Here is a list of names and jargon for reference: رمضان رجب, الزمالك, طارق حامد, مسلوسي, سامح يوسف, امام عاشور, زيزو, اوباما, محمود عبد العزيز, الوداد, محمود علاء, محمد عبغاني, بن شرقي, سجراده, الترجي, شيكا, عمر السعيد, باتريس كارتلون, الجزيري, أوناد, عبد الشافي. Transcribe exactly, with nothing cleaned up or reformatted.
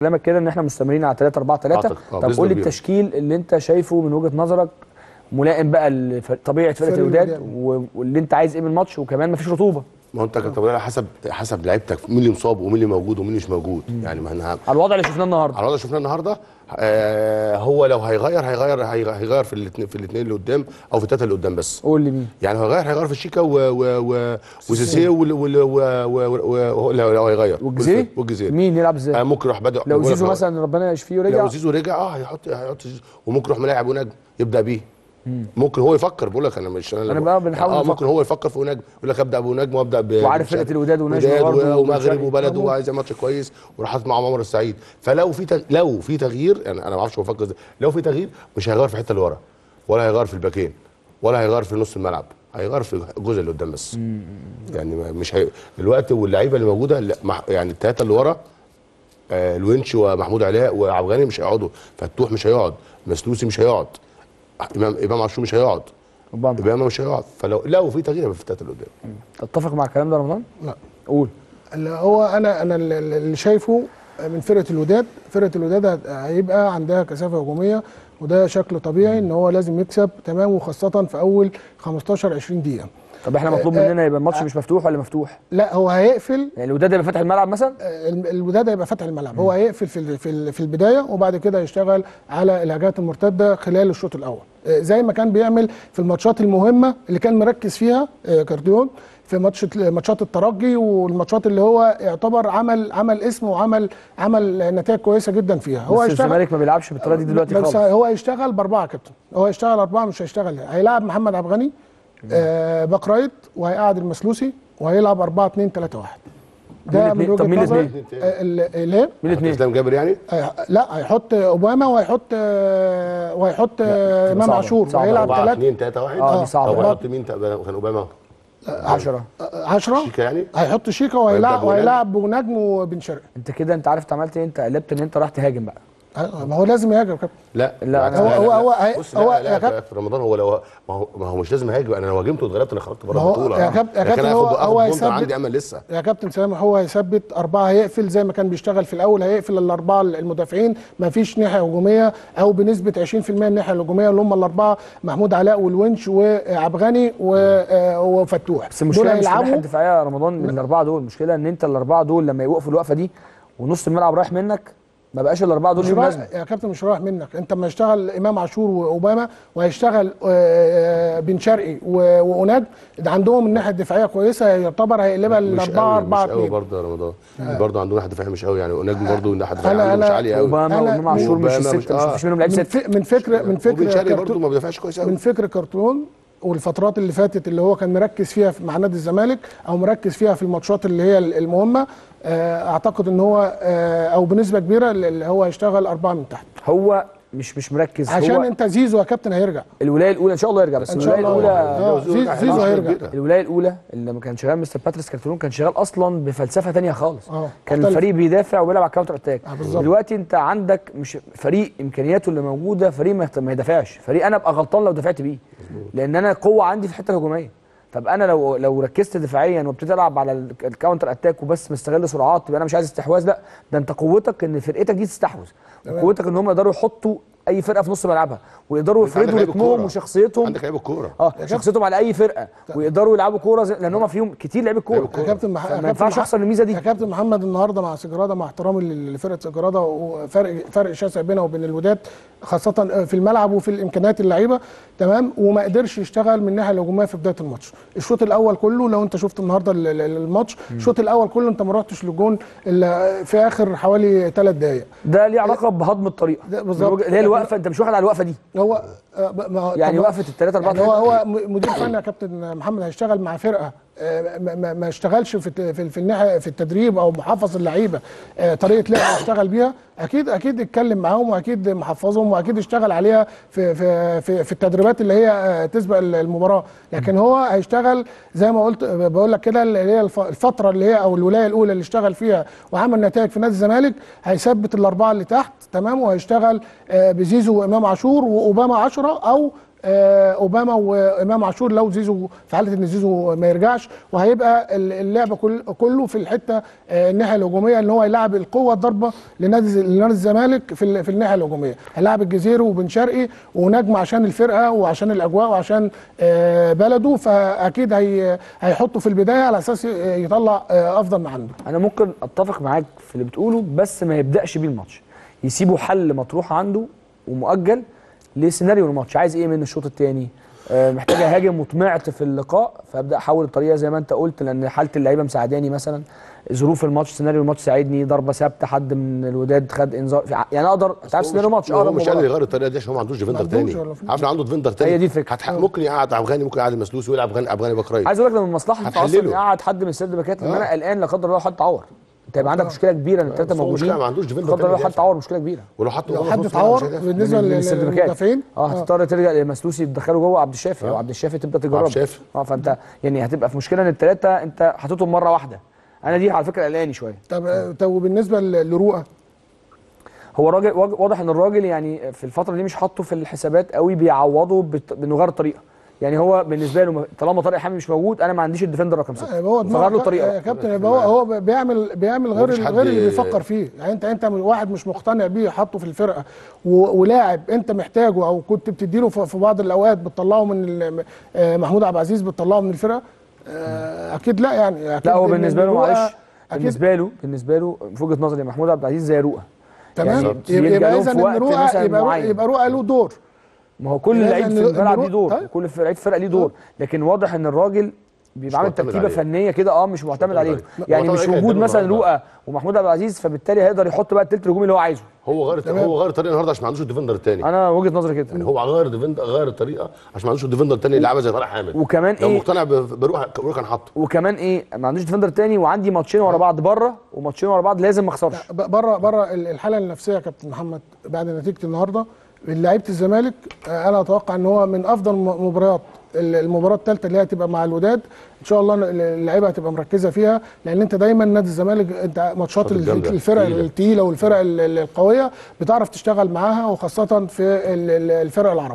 كلامك كده ان احنا مستمرين على ثلاثة أربعة ثلاثة. طب قول لي التشكيل اللي انت شايفه من وجهه نظرك ملائم بقى لطبيعه فرقه الوداد واللي انت عايز ايه من الماتش، وكمان مفيش رطوبه. ما هو انت طبعا حسب حسب لعيبتك مين اللي مصاب ومين اللي موجود ومين مش موجود. مم. يعني ما احنا على الوضع اللي شفناه النهارده، على الوضع اللي شفناه النهارده آه هو لو هيغير هيغير هيغير في الاثنين في الاثنين اللي قدام او في الثلاثه اللي قدام بس. قول لي مين؟ يعني هيغير هيغير في الشيكا وزيزيه لو هيغير والجزيري والجزيري مين يلعب ازاي؟ آه ممكن يروح بدأ لو زيزو مثلا ربنا يشفيه ورجع، لو زيزو رجع اه هيحط هيحط وممكن يروح ملاعب ونجم يبدا بيه. ممكن هو يفكر، بقول لك انا مش انا, أنا بقى بنحاول اه ممكن هو يفكر في نجم، يقول لك ابدا ابو نجم وابدا ب وعارف فرقه الوداد ونجم ومغرب وبلده وعايز ماتش كويس وراح حاطط معاهم عمر السعيد. فلو في تغ... لو في تغيير يعني انا ما اعرفش هو بيفكر ازاي. لو في تغيير مش هيغير في الحته اللي ورا ولا هيغير في الباكين ولا هيغير في نص الملعب، هيغير في الجزء اللي قدام بس. يعني مش هي... الوقت واللعيبه اللي موجوده يعني الثلاثه اللي ورا آه الونش ومحمود علاء وعبغاني مش هيقعدوا، فتوح مش هيقعد، مسلوسي مش هيقعد، امام امام عاشور مش هيقعد، امام مش هيقعد. فلو لو في تغيير في التلاته اللي قدام. تتفق مع الكلام ده يا رمضان؟ لا قول. هو انا انا اللي شايفه من فرقه الوداد، فرقه الوداد هيبقى عندها كثافه هجوميه وده شكل طبيعي ان هو لازم يكسب تمام، وخاصه في اول خمستاشر عشرين دقيقه. طب احنا مطلوب مننا يبقى الماتش مش مفتوح ولا مفتوح؟ لا هو هيقفل، يعني الوداد هيبقى فاتح الملعب مثلا؟ الوداد هيبقى فاتح الملعب، هو هيقفل في في البدايه وبعد كده هيشتغل على الهجمات المرتده خلال الشوط الاول، زي ما كان بيعمل في الماتشات المهمه اللي كان مركز فيها كارديون في ماتش ماتشات الترجي والماتشات اللي هو يعتبر عمل عمل اسمه وعمل عمل نتائج كويسه جدا فيها. هو الزمالك ما بيلعبش بالطريقه دي دلوقتي خالص. هو هيشتغل باربعه كابتن، هو هيشتغل اربعه، مش هيشتغل هيلاعب محمد عبغاني آه باك رايت وهيقعد المسلوسي وهيلعب أربعة اتنين تلاتة واحد. ده من وجهه نظري. ليه؟ مين الاثنين؟ اسلام جابر يعني؟ آه لا هيحط اوباما وهيحط آه وهيحط امام عاشور وهيلعب أربعة اتنين تلاتة واحد. اه دي صعبه. طب هيحط مين كان اوباما؟ عشرة عشرة شيكا يعني؟ هيحط شيكا وهيلعب وهيلعب بنجم وبن شرقي. انت كده انت عارف انت عملت ايه؟ انت قلبت ان انت راح تهاجم بقى. ما هو لازم يهاجم يا كابتن. لا لا هو هو هو هو يا كابتن رمضان هو لو ما هو مش لازم يهاجم، انا لو هاجمته اتغلبت انا خرجت بره البطوله. يا كابتن يا كابتن هو هو هيثبت، عندي امل لسه يا كابتن سامح، هو هيثبت اربعه، هيقفل زي ما كان بيشتغل في الاول، هيقفل الاربعه المدافعين، ما فيش ناحيه هجوميه او بنسبه عشرين في المية الناحيه الهجوميه اللي هم الاربعه محمود علاء والونش وعبغاني وفتوح. بس المشكله مش الناحيه الدفاعيه يا رمضان من الاربعه دول، المشكله ان انت الاربعه دول لما يوقفوا الوقفه دي ونص الملعب رايح منك ما بقاش الاربعه دول ليهم لازمه يا كابتن. مش رايح منك انت، لما يشتغل امام عاشور واوباما وهيشتغل بن شرقي وأوناد عندهم الناحيه الدفاعيه كويسه، يعتبر هيقلبها ل أربعة أربعة اتنين. مش برضه يا رمضان برضه عندهم ناحيه دفاعيه مش قوي يعني، أوناد برضه الناحيه الدفاعيه مش عاليه قوي، اوباما وامام عاشور مش سته، مش مفيش منهم لعيب سته. من فكره من فكره وبن شرقي برضه ما بيدافعش كويس قوي. من فكره كرتون والفترات اللي فاتت اللي هو كان مركز فيها مع نادي الزمالك او مركز فيها في الماتشات اللي هي المهمه، اعتقد ان هو او بنسبه كبيره اللي هو هيشتغل اربعه من تحت. هو مش مش مركز عشان انت زيزو يا كابتن هيرجع الولايه الاولى ان شاء الله، يرجع بس الولايه الاولى زيزو هيرجع. الولايه الاولى اللي ما كان شغال مستر باتريس كارتلون كان شغال اصلا بفلسفه ثانيه خالص، كان الفريق بيدافع وبيلعب على الكاونتر اتاك. دلوقتي انت عندك مش فريق امكانياته اللي موجوده، فريق ما يدافعش، فريق انا ابقى غلطان لو دافعت بيه لان انا قوه عندي في الحته الهجوميه. طب انا لو لو ركزت دفاعيا وابتديت العب على الكاونتر اتاك وبس مستغل سرعات، يبقى انا مش عايز استحواذ. لا ده انت قوتك ان فرقتك دي تستحوذ، قوتك ان هم يقدروا يحطوا اي فرقه في نص ملعبها ويقدروا يفردوا رتمهم وشخصيتهم. عندك لعيب الكوره اه شخصيتهم على اي فرقه ويقدروا يلعبوا كوره لان هم فيهم كتير لعيب الكوره. يا كابتن محمد ما ينفعش اخسر الميزه دي. يا كابتن محمد النهارده مع سجراده، مع احترامي لفرقه سجراده وفرق فرق شاسع بينه وبين الوداد خاصه في الملعب وفي الامكانيات اللعيبه تمام، وما قدرش يشتغل من الناحيه الهجوميه في بدايه الماتش. الشوط الاول كله لو انت شفت النهارده الماتش، الشوط الاول كله انت ما رحتش للجون الا في اخر حوالي ثلاث دقائق. ده ليه علاقه بهضم الطريقه بالظبط، وقفه انت مش واخد على الوقفه دي. هو يعني وقفه الثلاثه اربعه يعني هو هو مدير فني يا كابتن محمد هيشتغل مع فرقه ما ما اشتغلش في في الناحيه في التدريب او محافظ اللعيبه طريقه لعب اشتغل بيها، اكيد اكيد اتكلم معاهم واكيد محفظهم واكيد اشتغل عليها في في في, في التدريبات اللي هي تسبق المباراه. لكن هو هيشتغل زي ما قلت بقول لك كده، اللي هي الفتره اللي هي او الولايه الاولى اللي اشتغل فيها وعمل نتائج في نادي الزمالك، هيثبت الاربعه اللي تحت تمام، وهيشتغل بزيزو وامام عاشور واوباما عشرة او اوباما وامام عاشور لو زيزو في حاله ان زيزو ما يرجعش، وهيبقى اللعب كل كله في الحته الناحيه الهجوميه، ان هو يلعب القوه الضربه لنادي لنادي الزمالك في في الناحيه الهجوميه، هيلاعب الجزيري وبن شرقي ونجم عشان الفرقه وعشان الاجواء وعشان بلده، فاكيد هي هيحطه في البدايه على اساس يطلع افضل ما عنده. انا ممكن اتفق معاك في اللي بتقوله، بس ما يبداش بيه الماتش، يسيبه حل مطروح عنده ومؤجل لسيناريو الماتش، عايز ايه منه الشوط الثاني؟ أه محتاج اهاجم وطمعت في اللقاء فابدا احاول الطريقه زي ما انت قلت، لان حاله اللعيبه مساعداني، مثلا ظروف الماتش سيناريو الماتش ساعدني، ضربه ثابته حد من الوداد خد انذار، يعني اقدر تعرف سيناريو الماتش. اه هو مش قادر يغير الطريقه دي عشان هو ما عندوش ديفندر ثاني، عارف عنده ديفندر ثاني، هي دي الفكره. ممكن يقعد افغاني، ممكن يقعد المسلوسي ويلعب افغاني افغاني بكراي. عايز اقول لك لما المصلحه اصلا يقعد حد من السد باكات، ان انا قلقان لا قدر الله حد تعور، انت يبقى عندك مشكله كبيره ان الثلاثه موجودين، مشكله ما عندوش ديفندر، اتفضل لو حد تعور مشكله كبيره، ولو حد حد تعور بالنسبه للمدافعين اه هتضطر ترجع لمسلوسي تدخله جوه عبد الشافي، وعبد الشافي تبدا تجربه اه فانت يعني هتبقى في مشكله ان الثلاثه انت حطيتهم مره واحده. انا دي على فكره قلقاني شويه. طب طب وبالنسبه لرؤى، هو راجل واضح ان الراجل يعني في الفتره دي مش حاطه في الحسابات قوي، بيعوضه بانه غير طريقه، يعني هو بالنسبه له طالما طارق حامد مش موجود انا ما عنديش الديفندر رقم ستة، فغير له الطريقه يا كابتن. هو هو بيعمل بيعمل غير غير اللي بيفكر فيه، يعني انت انت واحد مش مقتنع بيه حاطه في الفرقه، ولاعب انت محتاجه او كنت بتديله في بعض الاوقات بتطلعه من محمود عبد العزيز، بتطلعه من الفرقه اكيد. لا يعني أكيد لا هو بالنسبه له معلش بالنسبه له بالنسبه له في وجهه نظري محمود عبد العزيز زي رؤى، تمام يعني يبقى اذا رؤى يبقى يبقى رؤى له دور، ما هو كل لعيب في الفرقه ليه دور، كل لعيب فرقه ليه دور، لكن واضح ان الراجل بيبقى عامل تركيبه فنيه كده اه مش معتمد عليهم، يعني مش وجود مثلا رؤى ومحمود عبد العزيز فبالتالي هيقدر يحط بقى التلت الهجومي اللي هو عايزه. هو غير هو غير الطريقه النهارده عشان ما عندوش الديفندر الثاني، انا وجهه نظري كده، يعني هو غير ديفندر غير الطريقه عشان ما عندوش الديفندر الثاني اللي لعبها زي طارق حامد، وكمان ايه لو مقتنع بروح كان حاطه، وكمان ايه ما عندوش ديفندر ثاني، وعندي ماتشين ورا بعض بره وماتشين ورا بعض لازم ما اخسرش بره. بره الحاله النفسيه يا كابتن محمد بعد نتيجه النهارده لعيبه الزمالك، انا اتوقع ان هو من افضل مباريات المباراه الثالثه اللي هي هتبقى مع الوداد، ان شاء الله اللعيبه هتبقى مركزه فيها، لان انت دايما نادي الزمالك انت ماتشات الفرق الثقيله والفرق القويه بتعرف تشتغل معاها، وخاصه في الفرق العربيه.